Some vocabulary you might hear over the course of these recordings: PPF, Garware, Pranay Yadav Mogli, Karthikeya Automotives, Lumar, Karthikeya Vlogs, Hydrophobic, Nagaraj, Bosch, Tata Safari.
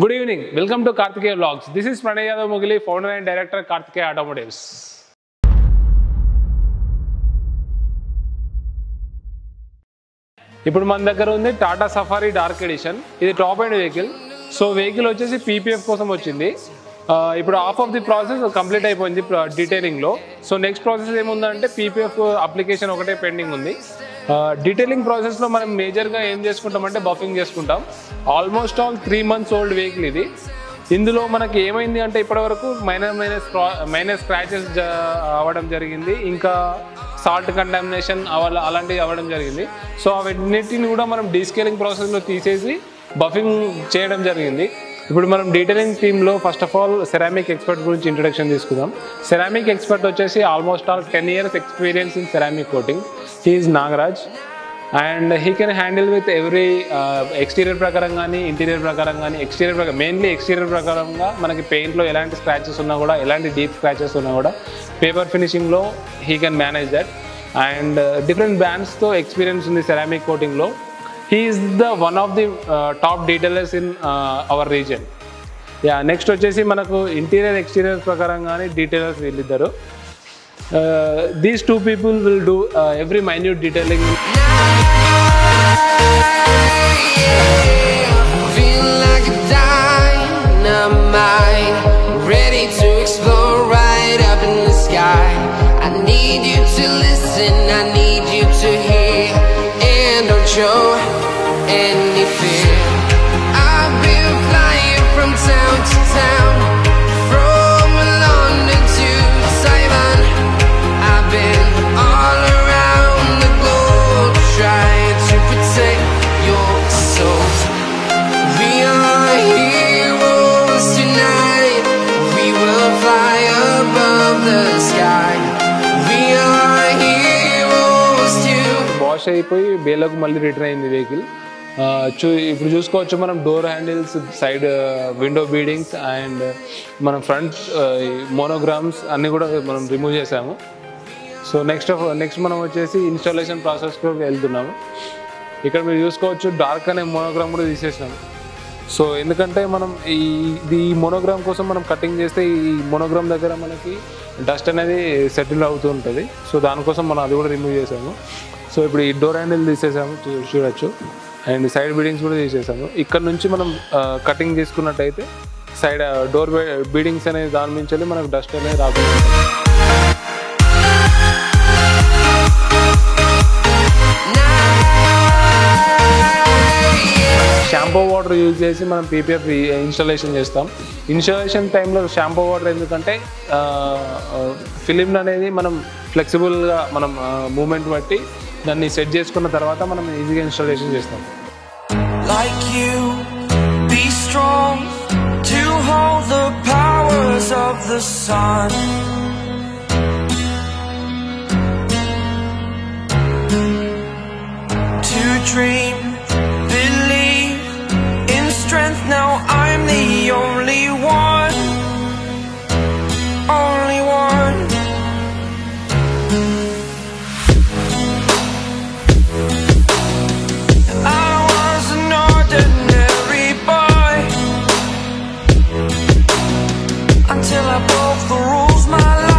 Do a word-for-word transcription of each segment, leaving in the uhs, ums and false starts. Good evening. Welcome to Karthikeya Vlogs. This is Pranay Yadav Mogli, founder and director of Karthikeya Automotives. Ippudu man daggara undi Tata Safari Dark Edition. This is top end vehicle. So vehicle vachesi P P F kosam vachindi. Ippudu half of the process complete ayipindi detailing lo. So next process em undante P P F application okate pending undi. Uh, detailing process lo manam major ga em chestuntamante buffing chestuntam. Almost all three months old vehicle idi. Indulo manaki emaindi ante ippavaraku minor minor scratches avadam jarigindi, inka salt contamination avala alanti avadam jarigindi. So avannitini kuda manam descaling process lo teesesi buffing cheyadam jarigindi. Ippudu manam detailing team lo first of all ceramic expert gurinchi introduction iskudam. Ceramic expert vachesi almost all ten years experience in ceramic coating. He is Nagaraj and he can handle with every uh, exterior prakaram gaani, interior prakaram gaani, exterior prakaram, mainly exterior prakaram ga manaki paint lo elanti scratches unna kuda, elanti deep scratches unna kuda, paper finishing lo he can manage that. And uh, different brands tho experience undi ceramic coating lo. He is the one of the uh, top detailers in uh, our region. Yeah, next vachesi manaku interior exterior prakaram gaani detailers illidaru. Uh, these two people will do uh, every minute detailing. Ready to explore right up in the sky. I need you to listen, I need you to hear, and don't show any fear. I've been flying from town to town, from London to Taiwan. I've been all around the globe trying to protect your soul. We are heroes tonight. We will fly above the sky. We are heroes too. Bosch అయిపోయి బేలకు మళ్ళీ return అయింది vehicle. ఇప్పుడు చూసుకోవచ్చు మనం door handles, side window beadings and మనం front monograms అన్నీ కూడా మనం రిమూవ్ చేసాము. సో నెక్స్ట్ నెక్స్ట్ మనం వచ్చేసి ఇన్స్టాలేషన్ ప్రాసెస్కి వెళ్తున్నాము. ఇక్కడ మీరు చూసుకోవచ్చు డార్క్ అనే మోనోగ్రామ్ కూడా తీసేసాము. సో ఎందుకంటే మనం ఈ ఈ మోనోగ్రామ్ కోసం మనం కటింగ్ చేస్తే ఈ మోనోగ్రామ్ దగ్గర మనకి డస్ట్ అనేది సెటిల్ అవుతూ ఉంటుంది. సో దానికోసం మనం అది కూడా రిమూవ్ చేసాము. సో ఇప్పుడు ఈ డోర్ హ్యాండిల్ తీసేసాము చూడవచ్చు అండ్ సైడ్ బీడింగ్స్ కూడా తీసేసాము. ఇక్కడ నుంచి మనం కటింగ్ చేసుకున్నట్టయితే సైడ్ డోర్ బీడింగ్స్ అనేది దాని నుంచి మనకు డస్ట్ అనేది రాకుండా. షాంపూ వాటర్ యూజ్ చేసి మనం పీపీఎఫ్ ఇన్స్టాలేషన్ చేస్తాం. ఇన్స్టాలేషన్ టైంలో షాంపూ వాటర్ ఎందుకంటే ఫిలిం అనేది మనం ఫ్లెక్సిబుల్గా మనం మూమెంట్ బట్టి దాన్ని సెట్ చేసుకున్న తర్వాత మనం ఈజీగా ఇన్స్టాలేషన్ చేస్తాం. Till I broke the rules, my life.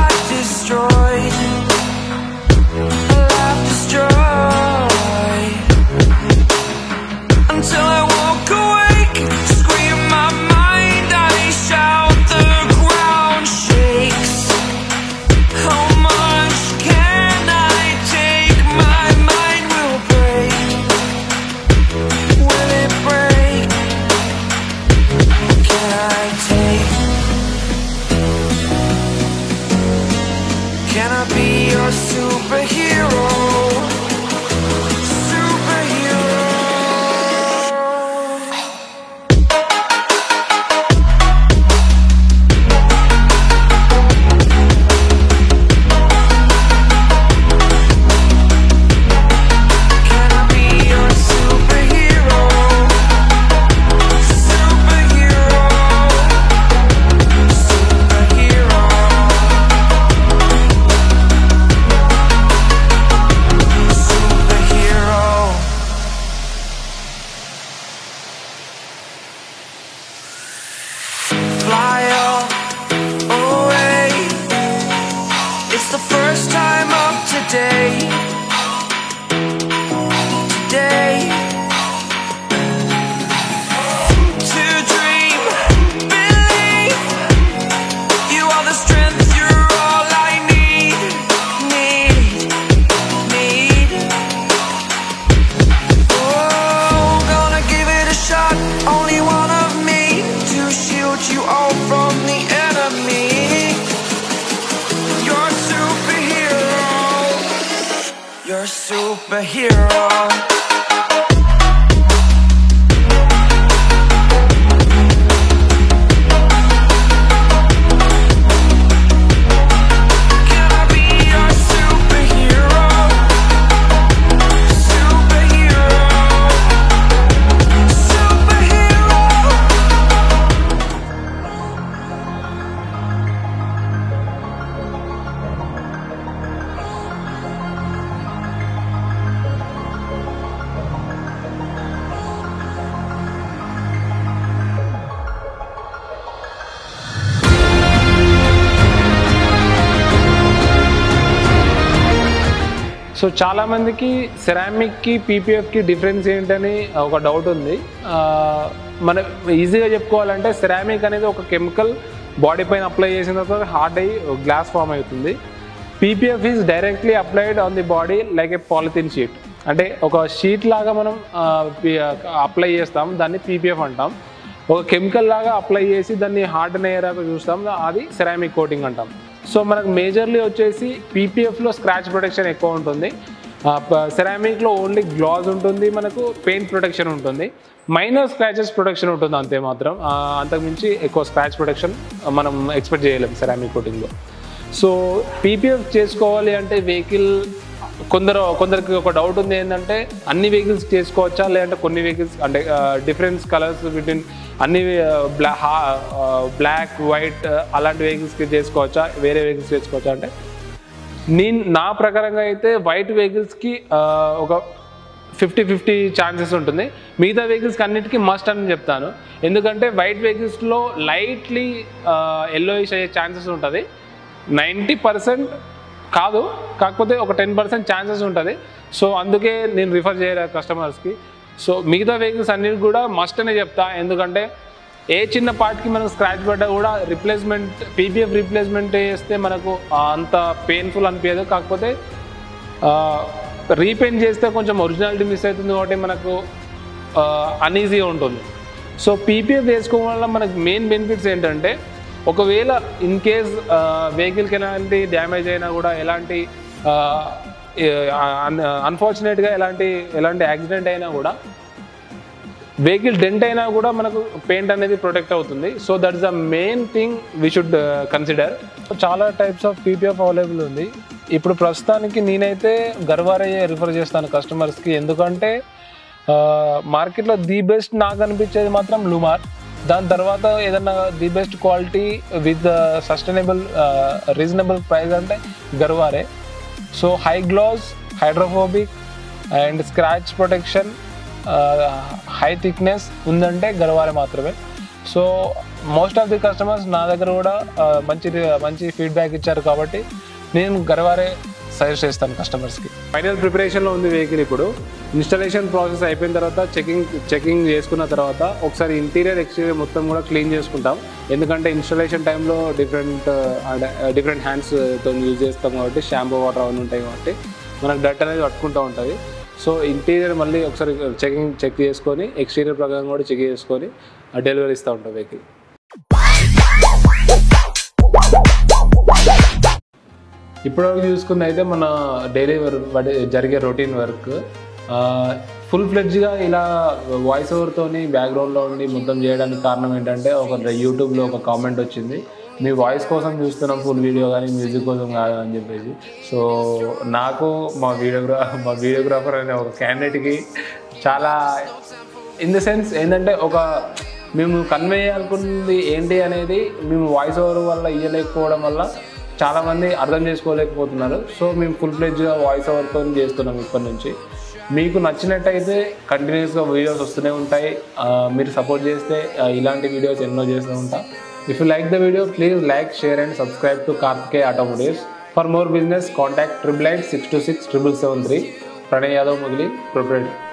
superhero. So, chala mandiki ceramic ki P P F ki difference entani oka doubt undi. Mana easy ga chepkovalante ceramic anedi oka chemical body paina apply chesina tarvata hard ayi glass form avutundi. P P F is directly applied on the body like a polythene sheet. Ante oka sheet laga manam apply chestam danni P P F antam. Oka chemical laga apply chesi danni harden ayeraga chustam adi ceramic coating antam. So, manak majorly vachesi P P F lo scratch protection ekkuva untundi. Ceramic lo only gloss untundi, manaku paint protection untundi. Minor scratches protection untundi ante matram. Antaku minchi ekkuva scratch protection manam expect cheyalam ceramic coating lo. So, P P F chesukovali ante vehicle kondaru kondariki oka doubt undi endante anni vehicles chesukovacha ledante konni vehicles ante different colors between అన్ని black white అలాంటి వెహికల్స్కి చేసుకోవచ్చా వేరే vehicles చేసుకోవచ్చా అంటే నేను నా ప్రకారంగా అయితే వైట్ వెహికల్స్కి ఒక ఫిఫ్టీ ఫిఫ్టీ ఛాన్సెస్ ఉంటుంది. మిగతా వెహికల్స్కి అన్నిటికీ మస్ట్ అని చెప్తాను. ఎందుకంటే వైట్ వెహికల్స్లో లైట్లీ ఎల్లోయిష్ అయ్యే ఛాన్సెస్ ఉంటుంది. నైంటీ పర్సెంట్ కాదు, కాకపోతే ఒక టెన్ పర్సెంట్ ఛాన్సెస్ ఉంటుంది. సో అందుకే నేను రిఫర్ చేయరా కస్టమర్స్కి. సో మిగతా వెహికల్స్ అన్నిటి కూడా మస్ట్ అనే చెప్తా. ఎందుకంటే ఏ చిన్న పార్ట్కి మనం స్క్రాచ్ పడ్డా కూడా రిప్లేస్మెంట్ పీపీఎఫ్ రీప్లేస్మెంట్ చేస్తే మనకు అంత పెయిన్ఫుల్ అనిపించదు. కాకపోతే రీపెయింట్ చేస్తే కొంచెం ఒరిజినాలిటీ మిస్ అవుతుంది, కాబట్టి మనకు అన్ఈజీగా ఉంటుంది. సో పీపీఎఫ్ వేసుకోవడం వల్ల మనకు మెయిన్ బెనిఫిట్స్ ఏంటంటే, ఒకవేళ ఇన్ కేస్ వెహికల్కి ఎలాంటి డ్యామేజ్ అయినా కూడా, ఎలాంటి అన్ఫార్చునేట్గా ఎలాంటి ఎలాంటి యాక్సిడెంట్ అయినా కూడా, వెహికల్ డెంట్ అయినా కూడా మనకు పెయింట్ అనేది ప్రొటెక్ట్ అవుతుంది. So that's the main thing we should consider. చాలా టైప్స్ ఆఫ్ పీపీఎఫ్ అవైలబుల్ ఉంది. ఇప్పుడు ప్రస్తుతానికి నేనైతే గర్వారే రిఫర్ చేస్తాను కస్టమర్స్కి. ఎందుకంటే మార్కెట్లో ది బెస్ట్ నాకు అనిపించేది మాత్రం లుమార్. దాని తర్వాత ఏదన్నా the best quality with sustainable reasonable price అంటే Garware. So high gloss, hydrophobic and scratch protection, high thickness ఉందంటే గర్వారే మాత్రమే. So most of the customers నా దగ్గర కూడా మంచి మంచి ఫీడ్బ్యాక్ ఇచ్చారు, కాబట్టి నేను గర్వారే సజెస్ట్ చేస్తాను కస్టమర్స్కి. ఫైనల్ ప్రిపరేషన్లో ఉంది వెహికల్. ఇప్పుడు ఇన్స్టాలేషన్ ప్రాసెస్ అయిపోయిన తర్వాత చెకింగ్ చెకింగ్ చేసుకున్న తర్వాత ఒకసారి ఇంటీరియర్ ఎక్స్టీరియర్ మొత్తం కూడా క్లీన్ చేసుకుంటాం. ఎందుకంటే ఇన్స్టాలేషన్ టైంలో డిఫరెంట్ డిఫరెంట్ హ్యాండ్స్తో యూజ్ చేస్తాం, కాబట్టి షాంపూ వాటర్ అవన్నీ ఉంటాయి, కాబట్టి మనకు డట్ అనేది పట్టుకుంటూ ఉంటుంది. సో ఇంటీరియర్ మళ్ళీ ఒకసారి చెకింగ్ చెక్ చేసుకొని ఎక్స్టీరియర్ ప్రకారం కూడా చెక్ చేసుకొని డెలివరీ ఇస్తూ ఉంటాం వెహికల్. ఇప్పటివరకు చూసుకుంది అయితే మన డైలీ జరిగే రొటీన్ వర్క్. ఫుల్ ఫ్లెడ్జ్గా ఇలా వాయిస్ ఓవర్తోని బ్యాక్గ్రౌండ్లో ఉండి మొత్తం చేయడానికి కారణం ఏంటంటే, ఒక యూట్యూబ్లో ఒక కామెంట్ వచ్చింది, మీ వాయిస్ కోసం చూస్తున్నాం ఫుల్ వీడియో కానీ మ్యూజిక్ కోసం కాదు అని చెప్పేసి. సో నాకు మా వీడియోగ్రా మా వీడియోగ్రాఫర్ అనే ఒక క్యాండిడేట్కి చాలా ఇన్ ద సెన్స్ ఏంటంటే, ఒక మేము కన్వే చేయాలనుకున్నది ఏంటి అనేది మేము వాయిస్ ఓవర్ వల్ల ఇవ్వలేకపోవడం వల్ల చాలామంది అర్థం చేసుకోలేకపోతున్నారు. సో మేము ఫుల్ ఫ్లెడ్జ్గా వాయిస్ ఓవర్తో చేస్తున్నాం ఇప్పటి నుంచి. మీకు నచ్చినట్టయితే కంటిన్యూస్గా వీడియోస్ వస్తూనే ఉంటాయి. మీరు సపోర్ట్ చేస్తే ఇలాంటి వీడియోస్ ఎన్నో చేస్తూ ఉంటాం. If you like the video please like, share and subscribe to Karthikeya automotives. For more business contact triple eight six two six triple seven three. Pranay Yadav Mogli, proprietor.